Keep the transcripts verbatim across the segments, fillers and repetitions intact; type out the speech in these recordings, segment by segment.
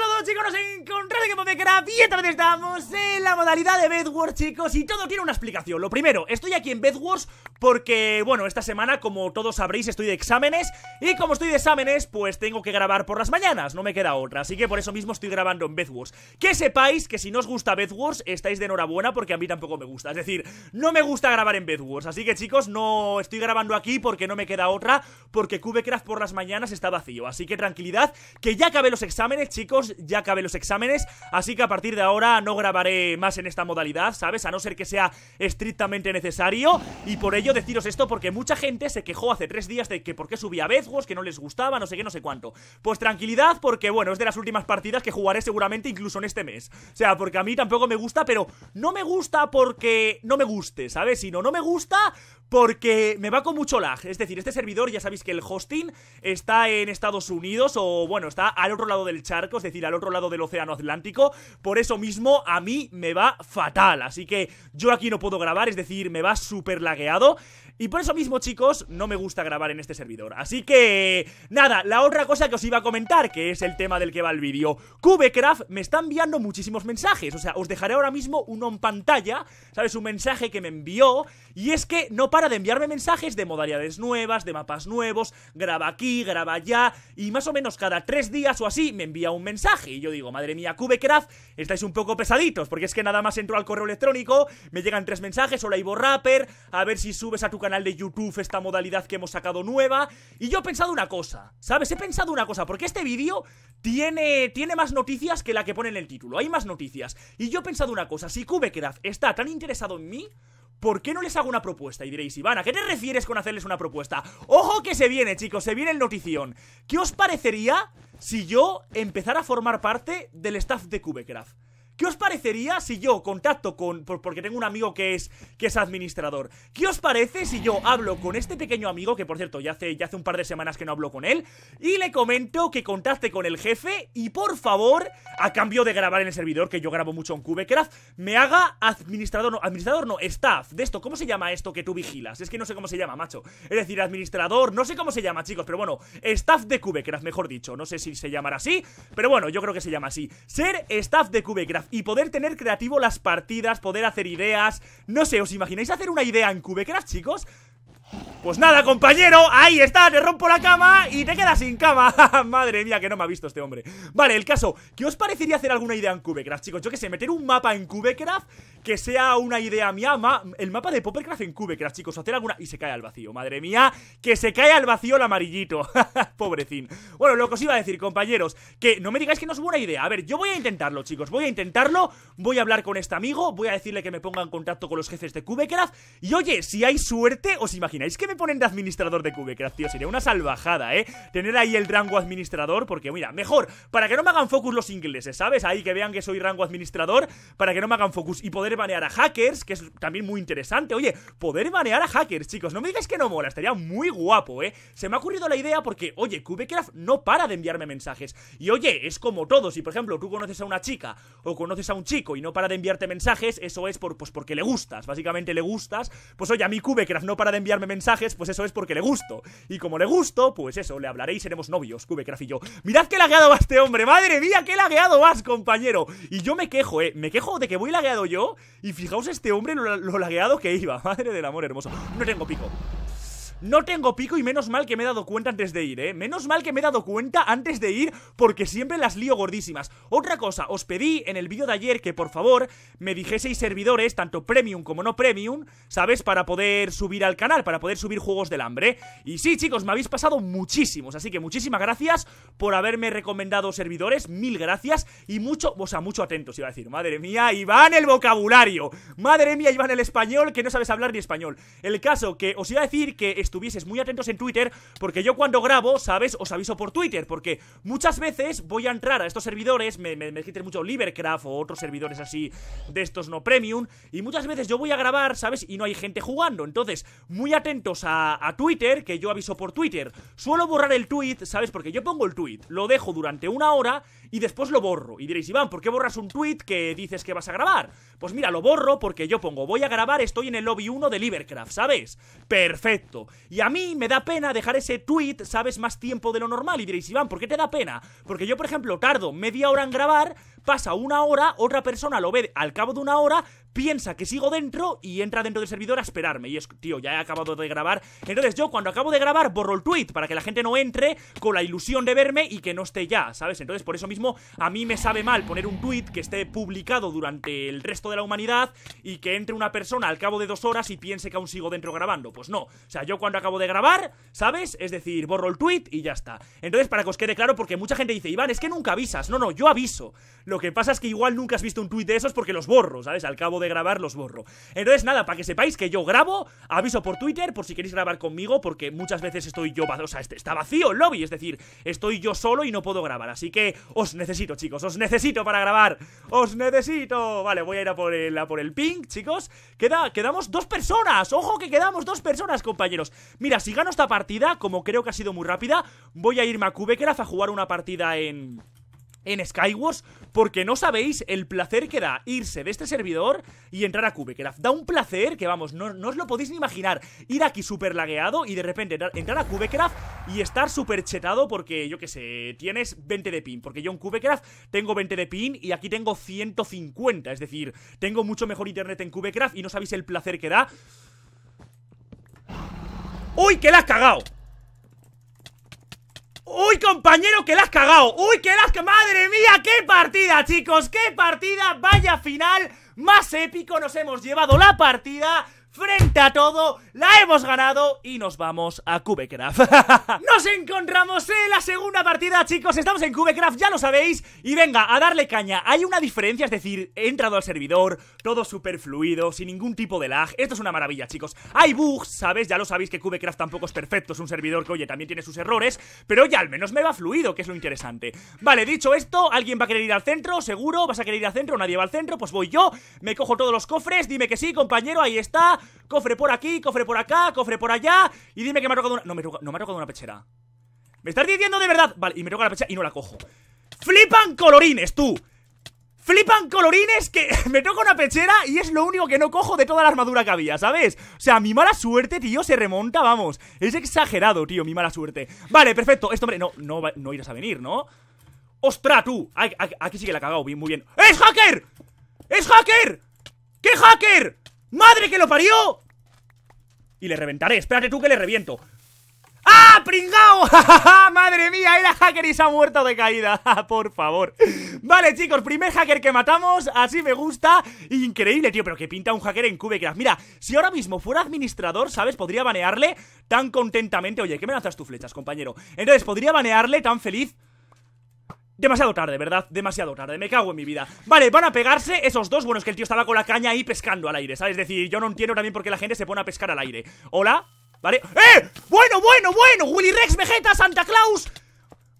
todos, chicos, nos encontramos en PopperCraft y otra vez estamos en la modalidad de Bedwars, chicos, y todo tiene una explicación. Lo primero, estoy aquí en Bedwars porque, bueno, esta semana, como todos sabréis, estoy de exámenes, y como estoy de exámenes, pues tengo que grabar por las mañanas, no me queda otra, así que por eso mismo estoy grabando en Bedwars. Que sepáis que si no os gusta Bedwars, estáis de enhorabuena porque a mí tampoco me gusta, es decir, no me gusta grabar en Bedwars, así que, chicos, no estoy grabando aquí porque no me queda otra, porque CubeCraft por las mañanas está vacío, así que tranquilidad, que ya acabé los exámenes, chicos, ya acabé los exámenes, así que a partir de ahora no grabaré más en esta modalidad, ¿sabes? A no ser que sea estrictamente necesario, y por ello deciros esto porque mucha gente se quejó hace tres días de que por qué subía Bedwars, que no les gustaba, no sé qué, no sé cuánto. Pues tranquilidad, porque bueno, es de las últimas partidas que jugaré seguramente incluso en este mes. O sea, porque a mí tampoco me gusta, pero no me gusta porque no me guste, ¿sabes? Sino no me gusta porque me va con mucho lag, es decir, este servidor ya sabéis que el hosting está en Estados Unidos, o bueno, está al otro lado del charco, es decir, al otro lado del océano Atlántico. Por eso mismo a mí me va fatal, así que yo aquí no puedo grabar, es decir, me va súper lagueado. Y por eso mismo, chicos, no me gusta grabar en este servidor. Así que, nada, la otra cosa que os iba a comentar, que es el tema del que va el vídeo, CubeCraft me está enviando muchísimos mensajes, o sea, os dejaré ahora mismo uno en pantalla, ¿sabes? Un mensaje que me envió, y es que no para de enviarme mensajes de modalidades nuevas, de mapas nuevos, graba aquí, graba allá, y más o menos cada tres días o así me envía un mensaje, y yo digo, madre mía, CubeCraft, estáis un poco pesaditos, porque es que nada más entro al correo electrónico, me llegan tres mensajes, hola Ivo Rapper, a ver si subes a tu canal de YouTube esta modalidad que hemos sacado nueva, y yo he pensado una cosa, ¿sabes? He pensado una cosa, porque este vídeo tiene, tiene más noticias que la que pone en el título, hay más noticias, y yo he pensado una cosa, si CubeCraft está tan interesado en mí, ¿por qué no les hago una propuesta? Y diréis, Iván, ¿a qué te refieres con hacerles una propuesta? ¡Ojo que se viene, chicos! Se viene el notición. ¿Qué os parecería si yo empezara a formar parte del staff de CubeCraft? ¿Qué os parecería si yo contacto con... porque tengo un amigo que es que es administrador. ¿Qué os parece si yo hablo con este pequeño amigo, que por cierto ya hace, ya hace un par de semanas que no hablo con él, y le comento que contacte con el jefe y por favor, a cambio de grabar en el servidor, que yo grabo mucho en CubeCraft, me haga administrador, no, administrador no, staff, de esto, ¿cómo se llama esto que tú vigilas? Es que no sé cómo se llama, macho. Es decir, administrador, no sé cómo se llama, chicos, pero bueno, staff de CubeCraft, mejor dicho. No sé si se llamará así, pero bueno, yo creo que se llama así. Ser staff de CubeCraft y poder tener creativo las partidas, poder hacer ideas, no sé, ¿os imagináis hacer una idea en CubeCraft, chicos? Pues nada, compañero, ahí está, te rompo la cama y te quedas sin cama. Madre mía, que no me ha visto este hombre. Vale, el caso, ¿qué os parecería hacer alguna idea en CubeCraft, chicos? Yo que sé, meter un mapa en CubeCraft que sea una idea mía, ma el mapa de PopperCraft en CubeCraft, chicos, hacer alguna... Y se cae al vacío, madre mía, que se cae al vacío el amarillito. Pobrecín. Bueno, lo que os iba a decir, compañeros, que no me digáis que no es buena idea. A ver, yo voy a intentarlo, chicos, voy a intentarlo. Voy a hablar con este amigo, voy a decirle que me ponga en contacto con los jefes de CubeCraft. Y oye, si hay suerte, os imagináis que me ponen de administrador de CubeCraft, tío. Sería una salvajada, ¿eh? Tener ahí el rango administrador, porque mira, mejor, para que no me hagan focus los ingleses, ¿sabes? Ahí que vean que soy rango administrador, para que no me hagan focus. Y poder banear a hackers, que es también muy interesante. Oye, poder banear a hackers, chicos, no me digáis que no mola, estaría muy guapo, ¿eh? Se me ha ocurrido la idea porque, oye, CubeCraft no para de enviarme mensajes. Y oye, es como todo, si por ejemplo tú conoces a una chica o conoces a un chico y no para de enviarte mensajes, eso es por, pues porque le gustas, básicamente le gustas. Pues oye, a mí CubeCraft no para de enviarme mensajes, pues eso es porque le gusto, y como le gusto, pues eso, le hablaré y seremos novios, CubeCraft y yo. Mirad que lagueado va este hombre, madre mía, que lagueado vas, compañero. Y yo me quejo, eh, me quejo de que voy lagueado yo. Y fijaos este hombre lo, lo lagueado que iba, madre del amor hermoso. No tengo pico. No tengo pico y menos mal que me he dado cuenta antes de ir, ¿eh? Menos mal que me he dado cuenta antes de ir porque siempre las lío gordísimas. Otra cosa, os pedí en el vídeo de ayer que por favor me dijeseis servidores, tanto premium como no premium, ¿sabes? Para poder subir al canal, para poder subir Juegos del Hambre. Y sí, chicos, me habéis pasado muchísimos, así que muchísimas gracias por haberme recomendado servidores, mil gracias y mucho, o sea, mucho atentos iba a decir. Madre mía, Iván el vocabulario, madre mía, Iván el español, que no sabes hablar ni español. El caso que os iba a decir que... estuvieseis muy atentos en Twitter, porque yo cuando grabo, ¿sabes? Os aviso por Twitter, porque muchas veces voy a entrar a estos servidores, me dijiste mucho LiberCraft o otros servidores así de estos no premium, y muchas veces yo voy a grabar, ¿sabes? Y no hay gente jugando, entonces muy atentos a, a Twitter, que yo aviso por Twitter. Suelo borrar el tweet, ¿sabes? Porque yo pongo el tweet, lo dejo durante una hora y después lo borro, y diréis, Iván, ¿por qué borras un tweet que dices que vas a grabar? Pues mira, lo borro porque yo pongo, voy a grabar, estoy en el lobby uno de LiberCraft, ¿sabes? Perfecto. Y a mí me da pena dejar ese tweet, ¿sabes? Más tiempo de lo normal. Y diréis, Iván, ¿por qué te da pena? Porque yo, por ejemplo, tardo media hora en grabar, pasa una hora, otra persona lo ve al cabo de una hora, piensa que sigo dentro y entra dentro del servidor a esperarme. Y es, tío, ya he acabado de grabar. Entonces yo cuando acabo de grabar borro el tweet para que la gente no entre con la ilusión de verme y que no esté ya, ¿sabes? Entonces por eso mismo a mí me sabe mal poner un tweet que esté publicado durante el resto de la humanidad y que entre una persona al cabo de dos horas y piense que aún sigo dentro grabando. Pues no, o sea, yo cuando acabo de grabar, ¿sabes? Es decir, borro el tweet y ya está. Entonces para que os quede claro, porque mucha gente dice, Iván, es que nunca avisas. No, no, yo aviso. Lo que pasa es que igual nunca has visto un tweet de esos porque los borro, ¿sabes? Al cabo de grabar los borro. Entonces nada, para que sepáis que yo grabo, aviso por Twitter por si queréis grabar conmigo, porque muchas veces estoy yo, o sea, está vacío el lobby, es decir, estoy yo solo y no puedo grabar. Así que os necesito, chicos, os necesito para grabar. Os necesito. Vale, voy a ir a por el, a por el ping, chicos. Queda, quedamos dos personas. Ojo que quedamos dos personas, compañeros. Mira, si gano esta partida, como creo que ha sido muy rápida, voy a irme a CubeCraft a jugar una partida en... en Skywars, porque no sabéis el placer que da irse de este servidor y entrar a CubeCraft. Da un placer que, vamos, no, no os lo podéis ni imaginar. Ir aquí súper lagueado y de repente entrar a CubeCraft y estar súper chetado porque, yo qué sé, tienes veinte de pin. Porque yo en CubeCraft tengo veinte de pin y aquí tengo ciento cincuenta. Es decir, tengo mucho mejor internet en CubeCraft y no sabéis el placer que da. ¡Uy, que la has cagado! ¡Uy, compañero, que la has cagado! ¡Uy, que la has cagado! ¡Madre mía, qué partida, chicos! ¡Qué partida! ¡Vaya final más épico! Nos hemos llevado la partida frente a todo, la hemos ganado y nos vamos a CubeCraft. Nos encontramos en la segunda partida, chicos. Estamos en CubeCraft, ya lo sabéis. Y venga, a darle caña. Hay una diferencia, es decir, he entrado al servidor, todo súper fluido, sin ningún tipo de lag. Esto es una maravilla, chicos. Hay bugs, ¿sabes? Ya lo sabéis que CubeCraft tampoco es perfecto. Es un servidor que, oye, también tiene sus errores, pero ya al menos me va fluido, que es lo interesante. Vale, dicho esto, alguien va a querer ir al centro, seguro. ¿Vas a querer ir al centro? Nadie va al centro, pues voy yo. Me cojo todos los cofres, dime que sí, compañero, ahí está. Cofre por aquí, cofre por acá, cofre por allá. Y dime que me ha tocado una... No me, toca... no me ha tocado una pechera. ¿Me estás diciendo de verdad? Vale, y me toca la pechera y no la cojo. ¡Flipan colorines, tú! Flipan colorines que me toca una pechera y es lo único que no cojo de toda la armadura que había, ¿sabes? O sea, mi mala suerte, tío, se remonta, vamos. Es exagerado, tío, mi mala suerte. Vale, perfecto, esto, hombre, no, no, no irás a venir, ¿no? ¡Ostras, tú! Aquí sí que la he cagado, bien, muy bien. ¡Es hacker! ¡Es hacker! ¡Qué hacker! ¡Madre que lo parió! Y le reventaré, espérate tú que le reviento. ¡Ah, pringao! ¡Madre mía! Era hacker y se ha muerto de caída. Por favor. Vale, chicos, primer hacker que matamos. Así me gusta. Increíble, tío, pero que pinta un hacker en CubeCraft. Mira, si ahora mismo fuera administrador, ¿sabes? Podría banearle tan contentamente. Oye, ¿qué me lanzas tus flechas, compañero? Entonces, podría banearle tan feliz. Demasiado tarde, ¿verdad? Demasiado tarde, me cago en mi vida. Vale, van a pegarse esos dos. Bueno, es que el tío estaba con la caña ahí pescando al aire, ¿sabes? Es decir, yo no entiendo también por qué la gente se pone a pescar al aire. ¿Hola? ¿Vale? ¡Eh! ¡Bueno, bueno, bueno! Willy Rex, Vegeta, Santa Claus.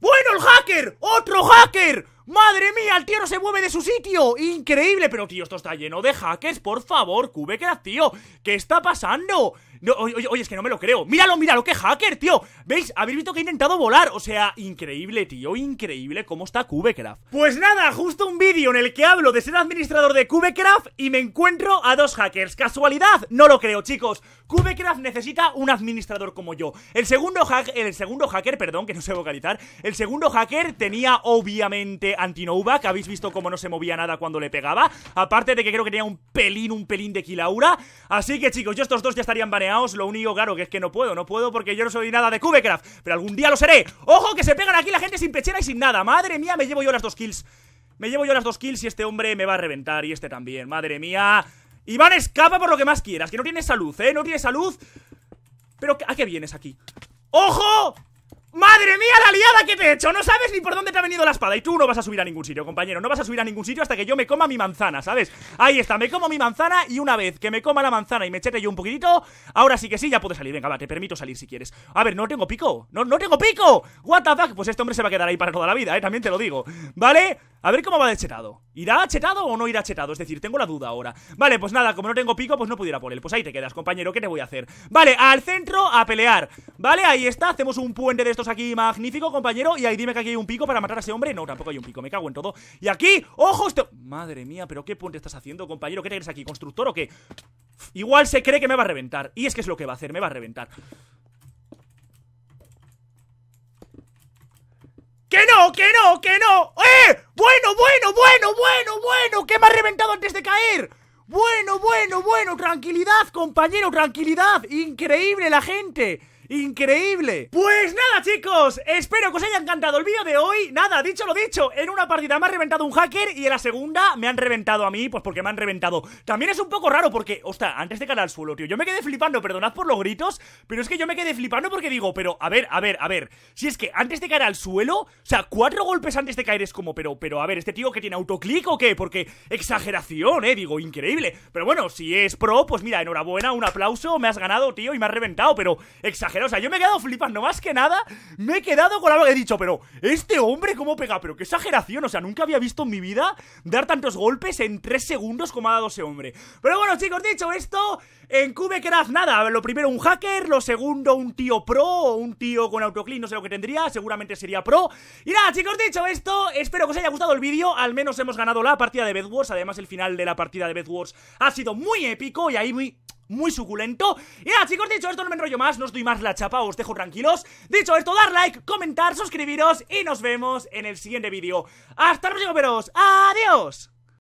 ¡Bueno, el hacker! ¡Otro hacker! ¡Madre mía! El tío no se mueve de su sitio. ¡Increíble! Pero, tío, esto está lleno de hackers. Por favor, CubeCraft, tío. ¿Qué está pasando? No, oye, oye, es que no me lo creo. ¡Míralo, míralo! ¡Qué hacker, tío! ¿Veis? Habéis visto que he intentado volar. O sea, increíble, tío. Increíble cómo está CubeCraft. Pues nada, justo un vídeo en el que hablo de ser administrador de CubeCraft y me encuentro a dos hackers. ¿Casualidad? No lo creo, chicos. CubeCraft necesita un administrador como yo. El segundo hack, el segundo hacker, perdón, que no sé vocalizar. El segundo hacker tenía, obviamente, Antinova, que habéis visto cómo no se movía nada cuando le pegaba, aparte de que creo que tenía un pelín, un pelín de Kilaura. Así que, chicos, yo estos dos ya estarían baneados. Lo único, claro, que es que no puedo, no puedo porque yo no soy nada de CubeCraft, pero algún día lo seré. ¡Ojo que se pegan aquí la gente sin pechera y sin nada! ¡Madre mía, me llevo yo las dos kills! Me llevo yo las dos kills y este hombre me va a reventar y este también, madre mía. Iván, escapa por lo que más quieras, que no tienes salud, ¿eh? No tienes salud. Pero, ¿a qué vienes aquí? ¡Ojo! ¡Madre mía la liada que te he hecho! No sabes ni por dónde te ha venido la espada. Y tú no vas a subir a ningún sitio, compañero. No vas a subir a ningún sitio hasta que yo me coma mi manzana, ¿sabes? Ahí está, me como mi manzana. Y una vez que me coma la manzana y me chete yo un poquitito, ahora sí que sí, ya puedes salir. Venga, va, te permito salir si quieres. A ver, no tengo pico. ¡No, no tengo pico! What the fuck. Pues este hombre se va a quedar ahí para toda la vida, ¿eh? También te lo digo. ¿Vale? A ver cómo va de chetado. ¿Irá chetado o no irá chetado? Es decir, tengo la duda ahora. Vale, pues nada, como no tengo pico, pues no pudiera por él. Pues ahí te quedas, compañero, ¿qué te voy a hacer? Vale, al centro a pelear. Vale, ahí está, hacemos un puente de estos aquí magnífico, compañero. Y ahí dime que aquí hay un pico para matar a ese hombre. No, tampoco hay un pico, me cago en todo. Y aquí, ojo, este... Madre mía, pero ¿qué puente estás haciendo, compañero? ¿Qué te crees aquí, constructor o qué? Igual se cree que me va a reventar. Y es que es lo que va a hacer, me va a reventar. ¡Que no, que no, que no! ¡Eh! ¡Bueno, bueno, bueno, bueno, bueno! ¡Que me ha reventado antes de caer! Bueno, bueno, bueno, tranquilidad, compañero, tranquilidad. Increíble la gente, increíble. Pues nada, chicos, espero que os haya encantado el vídeo de hoy. Nada, dicho lo dicho, en una partida me ha reventado un hacker y en la segunda me han reventado a mí, pues porque me han reventado. También es un poco raro porque, hostia, antes de caer al suelo, tío, yo me quedé flipando, perdonad por los gritos, pero es que yo me quedé flipando porque digo, pero a ver, a ver, a ver, si es que antes de caer al suelo, o sea, cuatro golpes antes de caer es como, pero, pero a ver, ¿este tío que tiene autoclic o qué? Porque exageración, eh, digo, increíble. Pero bueno, si es pro, pues mira, enhorabuena, un aplauso, me has ganado, tío, y me has reventado, pero exagerado. O sea, yo me he quedado flipando, más que nada me he quedado con algo que he dicho, pero este hombre cómo pega, pero qué exageración, o sea, nunca había visto en mi vida dar tantos golpes en tres segundos como ha dado ese hombre. Pero bueno, chicos, dicho esto, en CubeCraft nada, lo primero un hacker, lo segundo un tío pro o un tío con autoclick, no sé lo que tendría, seguramente sería pro. Y nada, chicos, dicho esto, espero que os haya gustado el vídeo, al menos hemos ganado la partida de Bedwars, además el final de la partida de Bedwars ha sido muy épico y ahí muy... muy suculento. Y nada, chicos, dicho esto, no me enrollo más, no os doy más la chapa, os dejo tranquilos. Dicho esto, dar like, comentar, suscribiros y nos vemos en el siguiente vídeo. Hasta luego, veros. Adiós.